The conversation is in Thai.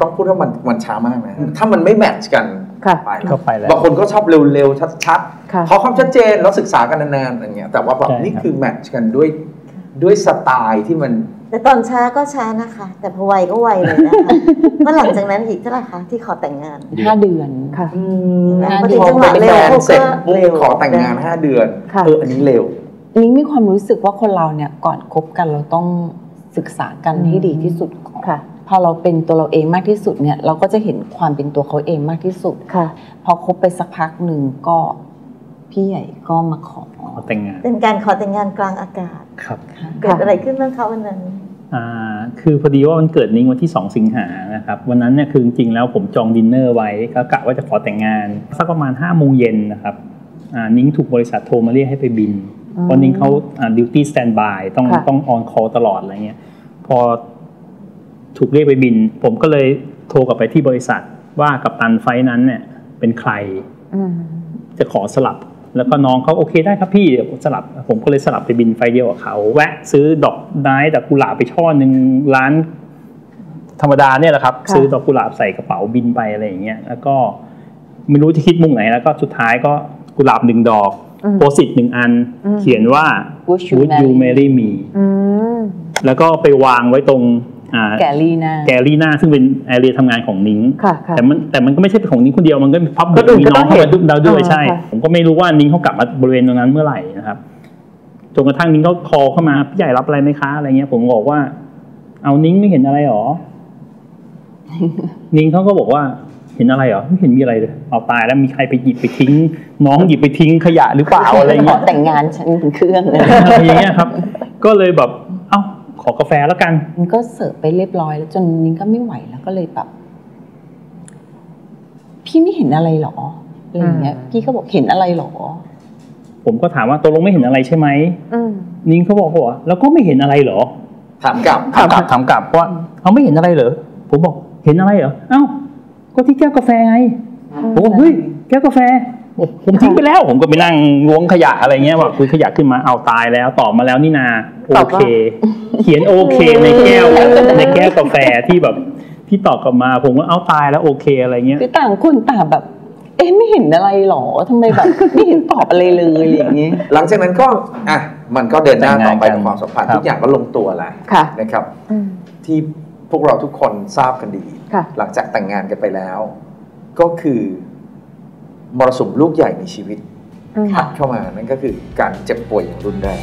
ต้องพูดว่ามันช้ามากนะถ้ามันไม่แมทช์กันไปแล้วบางคนก็ชอบเร็วๆชัดๆขอความชัดเจนแล้วศึกษากันนานๆอย่างเงี้ยแต่ว่าแบบนี่คือแมทช์กันด้วยสไตล์ที่มันแต่ตอนช้าก็ช้านะคะแต่พอไวก็ไวเลยนะคะเมื่อหลังจากนั้นอีกเท่าไหร่คะที่ขอแต่งงาน5 เดือนค่ะพอถึงจังหวะเร็วเสร็จขอแต่งงาน5 เดือนอันนี้เร็วนิ้งมีความรู้สึกว่าคนเราเนี่ยก่อนคบกันเราต้องศึกษากันให้ดีที่สุดค่ะพอเราเป็นตัวเราเองมากที่สุดเนี่ยเราก็จะเห็นความเป็นตัวเขาเองมากที่สุดค่ะพอคบไปสักพักหนึ่งก็พี่ใหญ่ก็มาขอแต่งงานเป็นการขอแต่งงานกลางอากาศครับเกิดอะไรขึ้นบ้างคะวันนั้นคือพอดีว่ามันเกิดนิ้งวันที่2 สิงหานะครับวันนั้นเนี่ยคือจริงๆแล้วผมจองดินเนอร์ไว้ก็กะว่าจะขอแต่งงานสักประมาณ5 โมงเย็นนะครับนิ้งถูกบริษัทโทรมาเรียกให้ไปบินเพราะนิ้งเขาดิวตี้สแตนบายต้องออนคอลตลอดอะไรเงี้ยพอถูกเรียกไปบินผมก็เลยโทรกลับไปที่บริษัทว่ากัปตันไฟนั้นเนี่ยเป็นใครจะขอสลับแล้วก็น้องเขาโอเคได้ครับพี่เดี๋ยวสลับผมก็เลยสลับไปบินไฟเดียวกับเขาแวะซื้อดอกไม้ดอกกุหลาบไปช่อหนึ่งร้านธรรมดาเนี่ยแหละครับซื้อดอกกุหลาบใส่กระเป๋าบินไปอะไรอย่างเงี้ยแล้วก็ไม่รู้จะคิดมุ่งไหนแล้วก็สุดท้ายก็กุหลาบ1 ดอกโพสิต1 อันเขียนว่า Would you marry me แล้วก็ไปวางไว้ตรงแกลลี่หน้าซึ่งเป็นแอเรียทำงานของนิ้งแต่มันก็ไม่ใช่เป็นของนิ้งคนเดียวมันก็พับเบิร์ดมีน้องเข้ามาดุ๊กดาวด้วยใช่ผมก็ไม่รู้ว่านิ้งเขากลับมาบริเวณตรงนั้นเมื่อไหร่นะครับจนกระทั่งนิ้งเขาคอเข้ามาพี่ใหญ่รับอะไรไหมคะอะไรเงี้ยผมบอกว่าเอานิ้งไม่เห็นอะไรหรอนิ้งเขาก็บอกว่าเห็นอะไรหรอไม่เห็นมีอะไรเลยเอาตายแล้วมีใครไปหยิบไปทิ้งน้องหยิบไปทิ้งขยะหรือเปล่าอะไรเงี้ยแต่งงานฉันเป็นเครื่องเลยอย่างเงี้ยครับก็เลยแบบเอ้าขอกาแฟแล้วกันมันก็เสิร์ฟไปเรียบร้อยแล้วจนนิ้งก็ไม่ไหวแล้วก็เลยแบบพี่ไม่เห็นอะไรหรออะไรเงี้ยพี่ก็บอกเห็นอะไรหรอผมก็ถามว่าตกลงไม่เห็นอะไรใช่ไหมนิ้งเขาบอกว่าแล้วก็ไม่เห็นอะไรหรอถามกลับว่าเขาไม่เห็นอะไรเหรอผมบอกเห็นอะไรเหรอเอ้าก็ที่แก้วกาแฟไงผมบอกเฮ้ยแก้วกาแฟผมทิ้งไปแล้วผมก็ไปนั่งล้วงขยะอะไรเงี้ยว่าคุยขยะขึ้นมาเอาตายแล้วตอบมาแล้วนี่นาโอเคเขียนโอเคในแก้วกาแฟที่แบบที่ตอบกลับมาผมก็เอาตายแล้วโอเคอะไรเงี้ยคือต่างคนต่างแบบเอ๊ะไม่เห็นอะไรหรอทำไมแบบไม่เห็นตอบอะไรเลยอย่างเงี้ยหลังจากนั้นก็มันก็เดินหน้าต่อไปในความสัมพันธ์ทุกอย่างก็ลงตัวแล้วนะครับที่พวกเราทุกคนทราบกันดีหลังจากแต่งงานกันไปแล้วก็คือมรสุมลูกใหญ่ในชีวิตพัดเข้ามานั่นก็คือการเจ็บป่วยอย่างรุนแรง